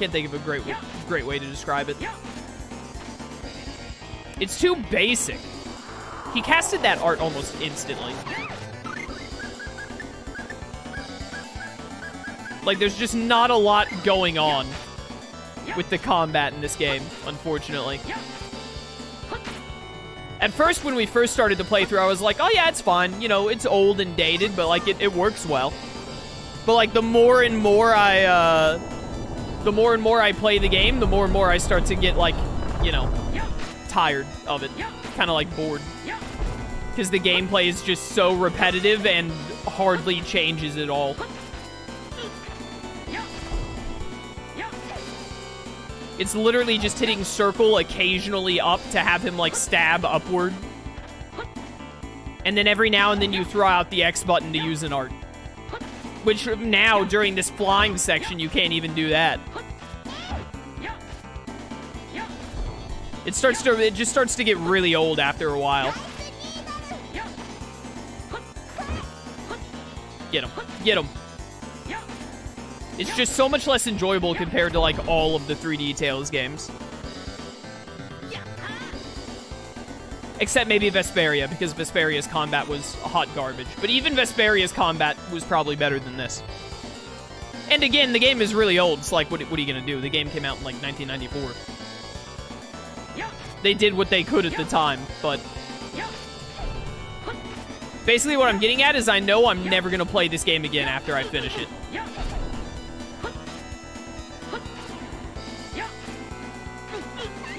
can't think of a great way to describe it. It's too basic. He casted that art almost instantly. Like, there's just not a lot going on with the combat in this game, unfortunately. At first, when we first started the playthrough, I was like, oh yeah, it's fine. You know, it's old and dated, but like, it works well. But like, the more and more I play the game, the more and more I start to get like, you know, tired of it. Kind of like bored. Because the gameplay is just so repetitive and hardly changes at all. It's literally just hitting circle occasionally up to have him, like, stab upward. And then every now and then you throw out the X button to use an art. Which now, during this flying section, you can't even do that. It just starts to get really old after a while. Get him. Get him. It's just so much less enjoyable compared to, like, all of the 3D Tales games. Except maybe Vesperia, because Vesperia's combat was hot garbage. But even Vesperia's combat was probably better than this. And again, the game is really old. It's like, what are you going to do? The game came out in, like, 1994. They did what they could at the time, but... Basically, what I'm getting at is I know I'm never going to play this game again after I finish it.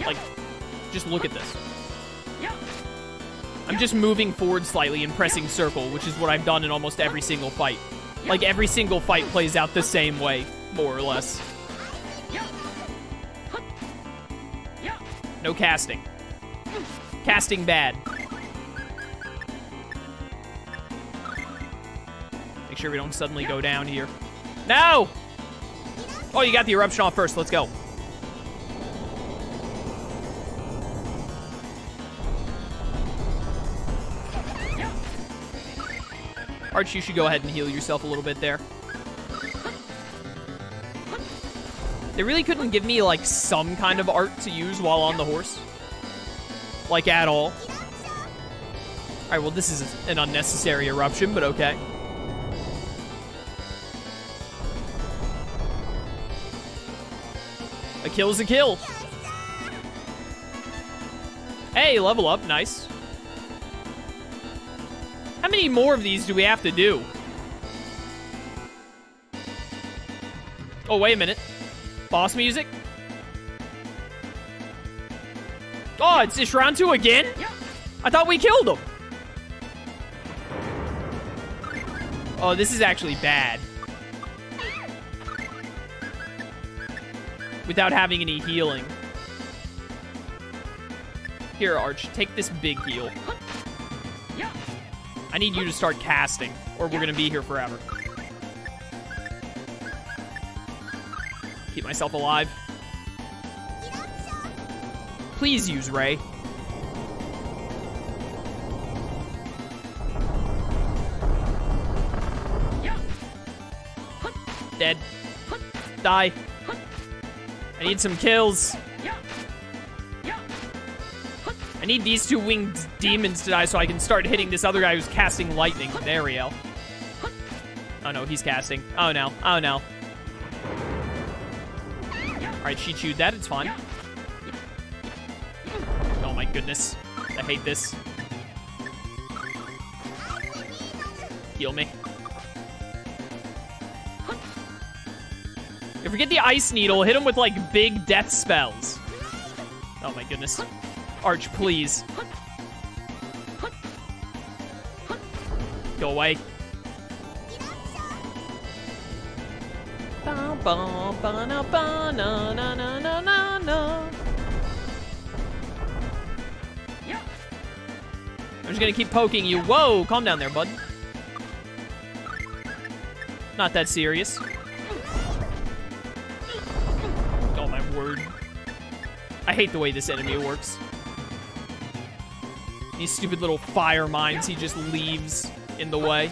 Like, just look at this. I'm just moving forward slightly and pressing circle, which is what I've done in almost every single fight. Like, every single fight plays out the same way, more or less. No casting. Casting bad. Make sure we don't suddenly go down here. No! Oh, you got the eruption off first. Let's go. Arch, you should go ahead and heal yourself a little bit there. They really couldn't give me, like, some kind of art to use while on the horse. Like, at all. Alright, well, this is an unnecessary eruption, but okay. A kill's a kill. Hey, level up. Nice. How many more of these do we have to do? Oh, wait a minute. Boss music? Oh, it's this round 2 again? I thought we killed him. Oh, this is actually bad. Without having any healing. Here, Arch, take this big heal. I need you to start casting, or we're gonna be here forever. Keep myself alive. Please use Ray. Dead. Die. I need some kills. I need these two winged demons to die so I can start hitting this other guy who's casting lightning. There we go. Oh no, he's casting. Oh no, oh no. Alright, she chewed that, it's fine. Oh my goodness. I hate this. Heal me. If we get the ice needle, hit him with like big death spells. Oh my goodness. Arch, please. Go away. I'm just gonna keep poking you. Whoa, calm down there, bud. Not that serious. Oh my word. I hate the way this enemy works. These stupid little fire mines he just leaves in the way.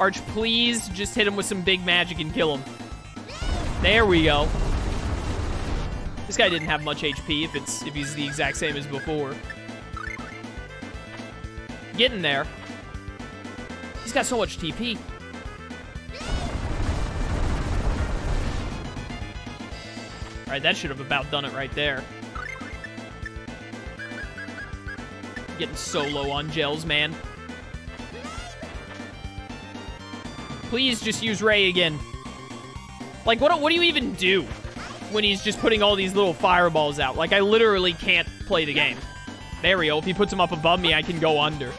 Arch, please just hit him with some big magic and kill him. There we go. This guy didn't have much HP if he's the exact same as before. Getting there. He's got so much TP. Alright, that should have about done it right there. Getting so low on gels, man. Please just use Ray again. Like, what do you even do when he's just putting all these little fireballs out? Like, I literally can't play the game. There we go. If he puts them up above me, I can go under.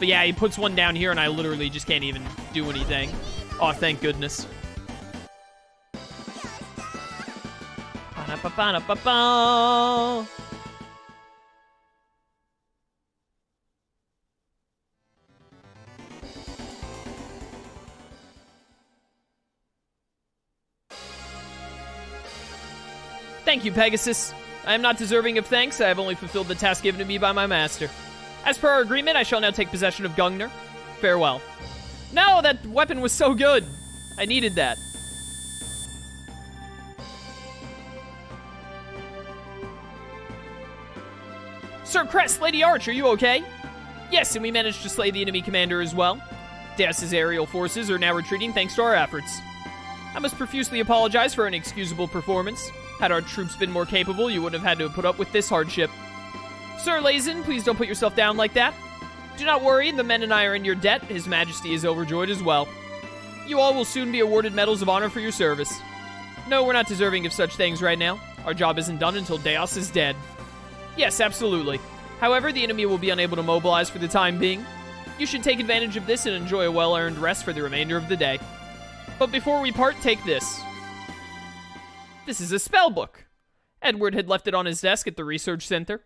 But yeah, he puts one down here, and I literally just can't even do anything. Oh, thank goodness. Ba-da-ba-ba-da-ba-ba. Thank you, Pegasus. I am not deserving of thanks. I have only fulfilled the task given to me by my master. As per our agreement, I shall now take possession of Gungnir. Farewell. No, that weapon was so good. I needed that. Sir Crest, Lady Arch, are you okay? Yes, and we managed to slay the enemy commander as well. Dhaos's aerial forces are now retreating thanks to our efforts. I must profusely apologize for an inexcusable performance. Had our troops been more capable, you wouldn't have had to put up with this hardship. Sir Lazen, please don't put yourself down like that. Do not worry, the men and I are in your debt. His Majesty is overjoyed as well. You all will soon be awarded medals of honor for your service. No, we're not deserving of such things right now. Our job isn't done until Dhaos is dead. Yes, absolutely. However, the enemy will be unable to mobilize for the time being. You should take advantage of this and enjoy a well-earned rest for the remainder of the day. But before we part, take this. This is a spell book. Edward had left it on his desk at the research center.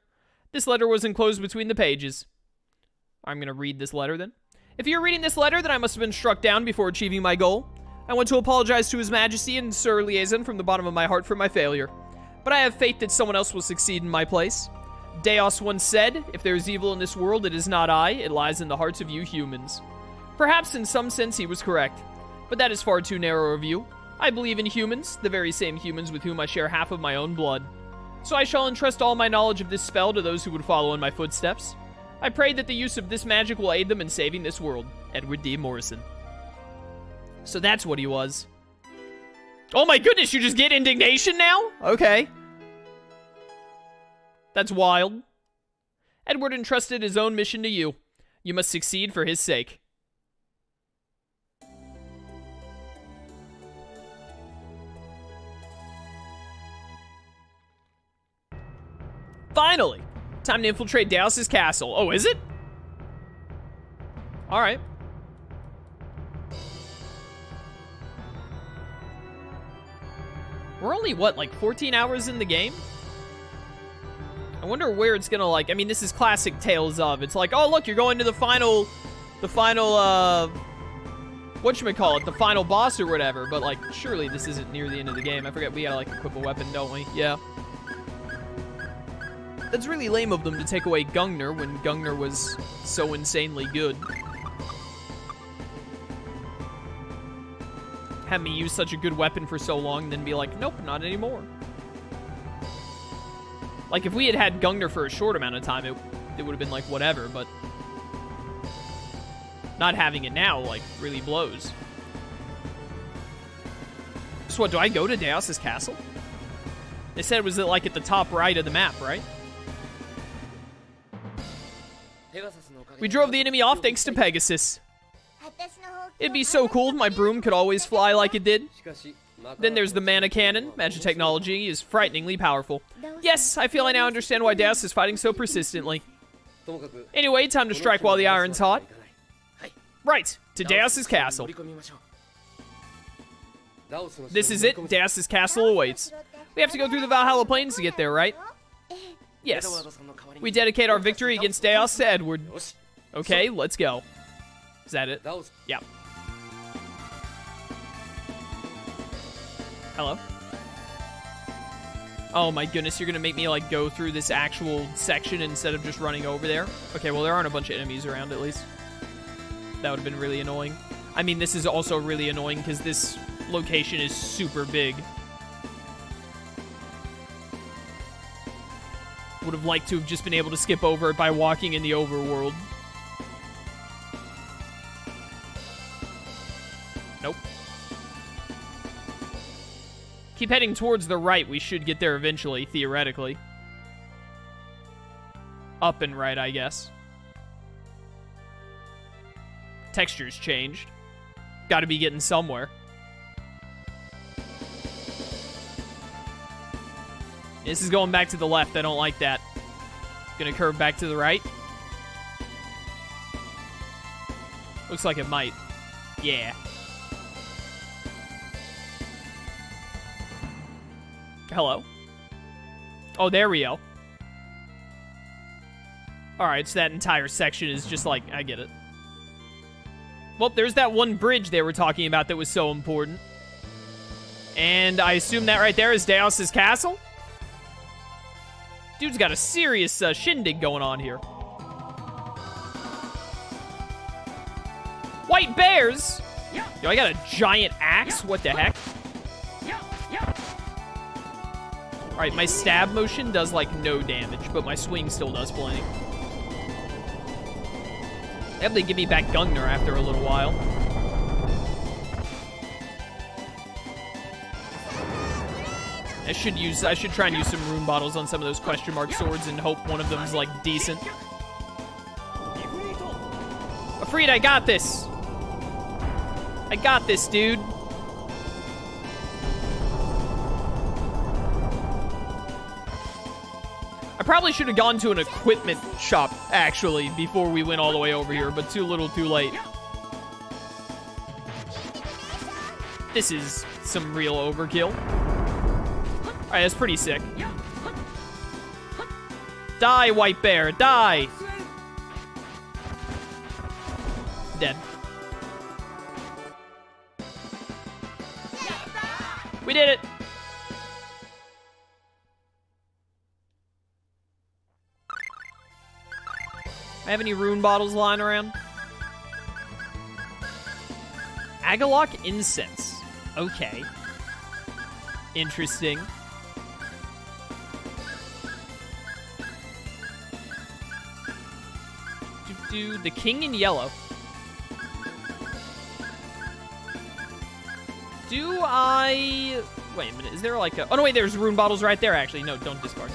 This letter was enclosed between the pages. I'm going to read this letter then. If you're reading this letter, then I must have been struck down before achieving my goal. I want to apologize to His Majesty and Sir Liaison from the bottom of my heart for my failure. But I have faith that someone else will succeed in my place. Dhaos once said, if there is evil in this world, it is not I. It lies in the hearts of you humans. Perhaps in some sense he was correct. But that is far too narrow a view. I believe in humans, the very same humans with whom I share half of my own blood. So I shall entrust all my knowledge of this spell to those who would follow in my footsteps. I pray that the use of this magic will aid them in saving this world. Edward D. Morrison. So that's what he was. Oh my goodness, you just get indignation now? Okay. That's wild. Edward entrusted his own mission to you. You must succeed for his sake. Finally! Time to infiltrate Dhaos's castle. Oh, is it? Alright. We're only, what, like 14 hours in the game? I wonder where it's gonna, like... I mean, this is classic Tales of. It's like, oh, look, you're going to the final... whatchamacallit, the final boss or whatever. But, like, surely this isn't near the end of the game. I forget, we gotta, like, equip a weapon, don't we? Yeah. That's really lame of them to take away Gungnir when Gungnir was so insanely good. Have me use such a good weapon for so long, then be like, nope, not anymore. Like, if we had had Gungnir for a short amount of time, it would have been like, whatever, but... Not having it now, like, really blows. So what, do I go to Dhaos's castle? They said it was, like, at the top right of the map, right? We drove the enemy off thanks to Pegasus. It'd be so cool if my broom could always fly like it did. Then there's the mana cannon. Magic technology is frighteningly powerful. Yes, I feel I now understand why Dhaos is fighting so persistently. Anyway, time to strike while the iron's hot. Right, to Dhaos's castle. This is it. Dhaos's castle awaits. We have to go through the Valhalla plains to get there, right? Yes. We dedicate our victory against Dhaos to Edward. Okay, let's go. Is that it? Yeah. Hello? Oh my goodness, you're gonna make me, like, go through this actual section instead of just running over there? Okay, well, there aren't a bunch of enemies around, at least. That would have been really annoying. I mean, this is also really annoying because this location is super big. Would have liked to have just been able to skip over it by walking in the overworld. Nope. Keep heading towards the right. We should get there eventually, theoretically. Up and right, I guess. Textures changed. Gotta be getting somewhere. This is going back to the left. I don't like that. Gonna curve back to the right. Looks like it might. Yeah. Hello. Oh, there we go. Alright, so that entire section is just like, I get it. Well, there's that one bridge they were talking about that was so important. And I assume that right there is Dhaos's castle? Dude's got a serious shindig going on here. White bears? Yeah. Yo, I got a giant axe? Yeah. What the heck? Yeah. Yeah. Alright, my stab motion does, like, no damage, but my swing still does plenty. That'll give me back Gungnir after a little while. I should try and use some rune bottles on some of those question mark swords and hope one of them's, like, decent. Afraid I got this! I got this, dude! I probably should have gone to an equipment shop, actually, before we went all the way over here, but too little, too late. This is some real overkill. Alright, that's pretty sick. Die, white bear, die! Dead. We did it! I have any rune bottles lying around? Agalok Incense. Okay. Interesting. The king in yellow. Do I... Wait a minute, is there like a... Oh, no, wait, there's rune bottles right there, actually. No, don't discard.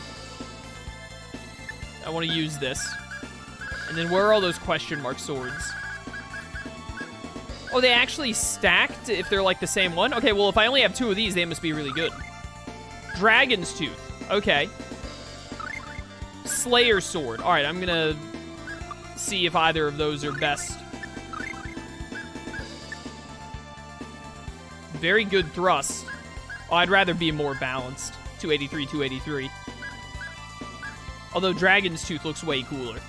I want to use this. And then where are all those question mark swords? Oh, they actually stacked if they're like the same one? Okay, well, if I only have two of these, they must be really good. Dragon's Tooth. Okay. Slayer Sword. All right, I'm gonna... see if either of those are best. Very good thrust. Oh, I'd rather be more balanced. 283, 283. Although Dragon's Tooth looks way cooler.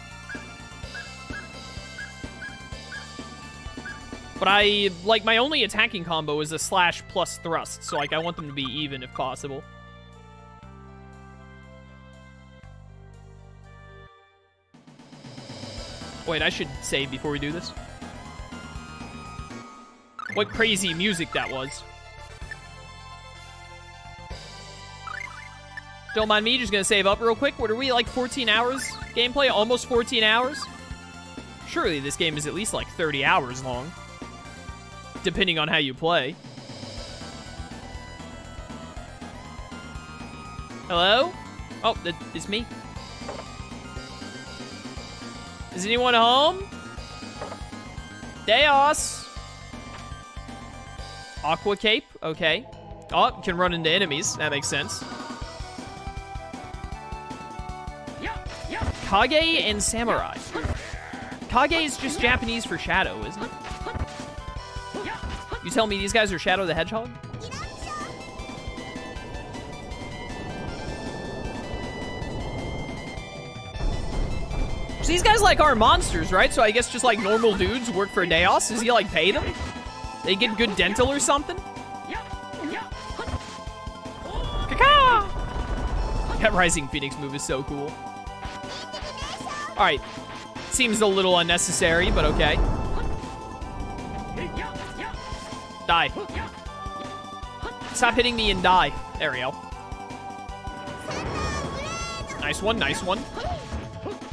But I, like, my only attacking combo is a slash plus thrust, so, like, I want them to be even if possible. Wait, I should save before we do this. What crazy music that was. Don't mind me, just gonna save up real quick. What are we, like 14 hours gameplay? Almost 14 hours? Surely this game is at least like 30 hours long. Depending on how you play. Hello? Oh, it's me. Is anyone home? Dhaos. Aqua Cape. Okay. Oh, can run into enemies. That makes sense. Kage and Samurai. Kage is just Japanese for shadow, isn't it? You tell me these guys are Shadow the Hedgehog? So these guys, like, are monsters, right? So I guess just, like, normal dudes work for Dhaos? Does he, like, pay them? They get good dental or something? Kaka! That Rising Phoenix move is so cool. Alright. Seems a little unnecessary, but okay. Die. Stop hitting me and die. There we go. Nice one, nice one.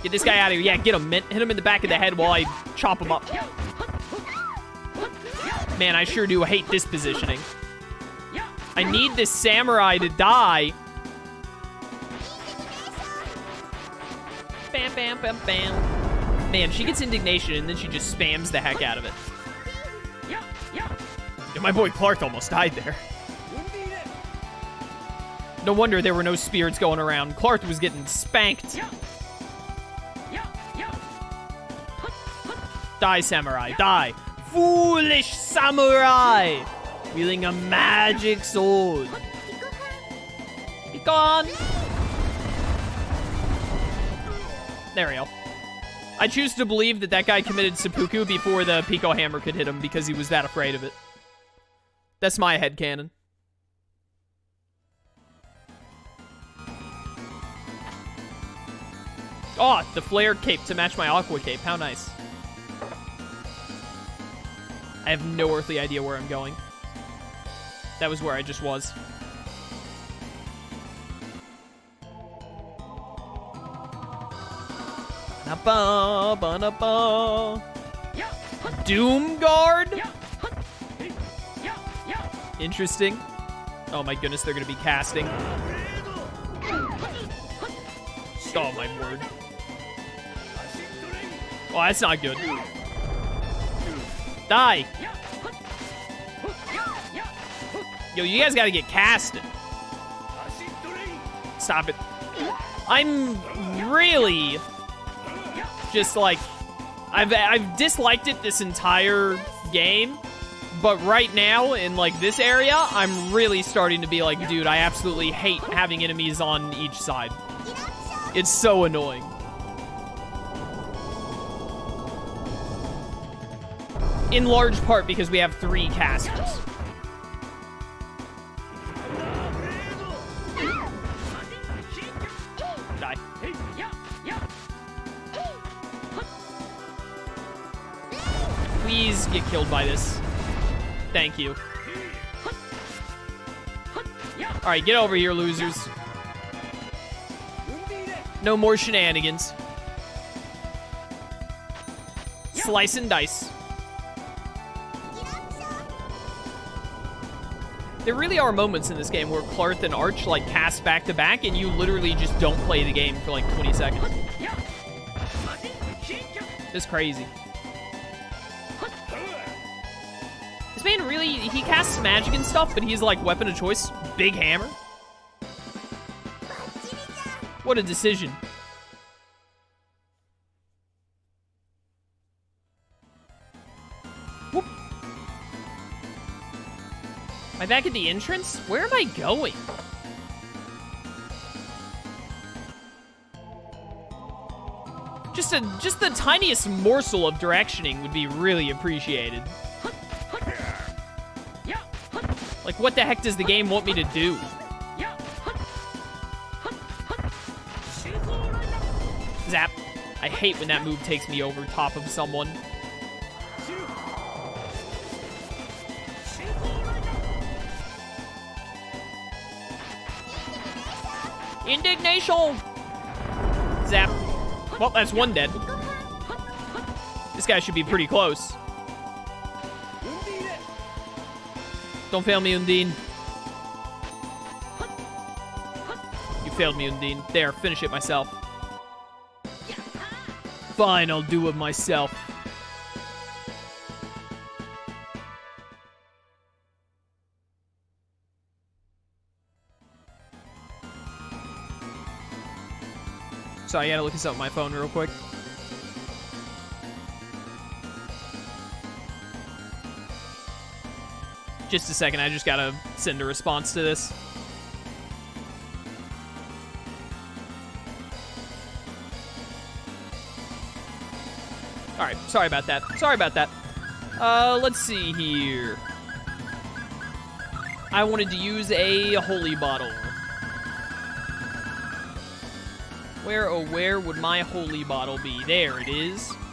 Get this guy out of here. Yeah, get him. Hit him in the back of the head while I chop him up. Man, I sure do hate this positioning. I need this samurai to die. Bam, bam, bam, bam. Man, she gets indignation and then she just spams the heck out of it. And my boy Clark almost died there. No wonder there were no spirits going around. Clark was getting spanked. Die, samurai, die. Foolish samurai! Wielding a magic sword. Be gone! There we go. I choose to believe that that guy committed seppuku before the Piko hammer could hit him because he was that afraid of it. That's my headcanon. Oh, the flared cape to match my Aqua Cape. How nice. I have no earthly idea where I'm going. That was where I just was. Doom Guard? Interesting. Oh my goodness, they're gonna be casting. Oh my word. Oh, that's not good. Die. Yo, you guys gotta get casted. Stop it. I'm really just like, I've disliked it this entire game, but right now in like this area, I'm really starting to be like, dude, I absolutely hate having enemies on each side. It's so annoying. In large part because we have 3 casters. Die. Please get killed by this. Thank you. Alright, get over here, losers. No more shenanigans. Slice and dice. There really are moments in this game where Clarth and Arch like cast back to back and you literally just don't play the game for like 20 seconds. That's crazy. This man really, he casts magic and stuff, but he's like weapon of choice, big hammer. What a decision. Whoop. Am I back at the entrance? Where am I going? Just the tiniest morsel of directioning would be really appreciated. Like, what the heck does the game want me to do? Zap. I hate when that move takes me over top of someone. Indignation! Zap. Well, that's one dead. This guy should be pretty close. Don't fail me, Undine. You failed me, Undine. There, finish it myself. Fine, I'll do it myself. So I gotta look this up on my phone real quick. Just a second, I just gotta send a response to this. Alright, sorry about that. Sorry about that. Let's see here. I wanted to use a holy bottle. Where, oh where would my holy bottle be? There it is.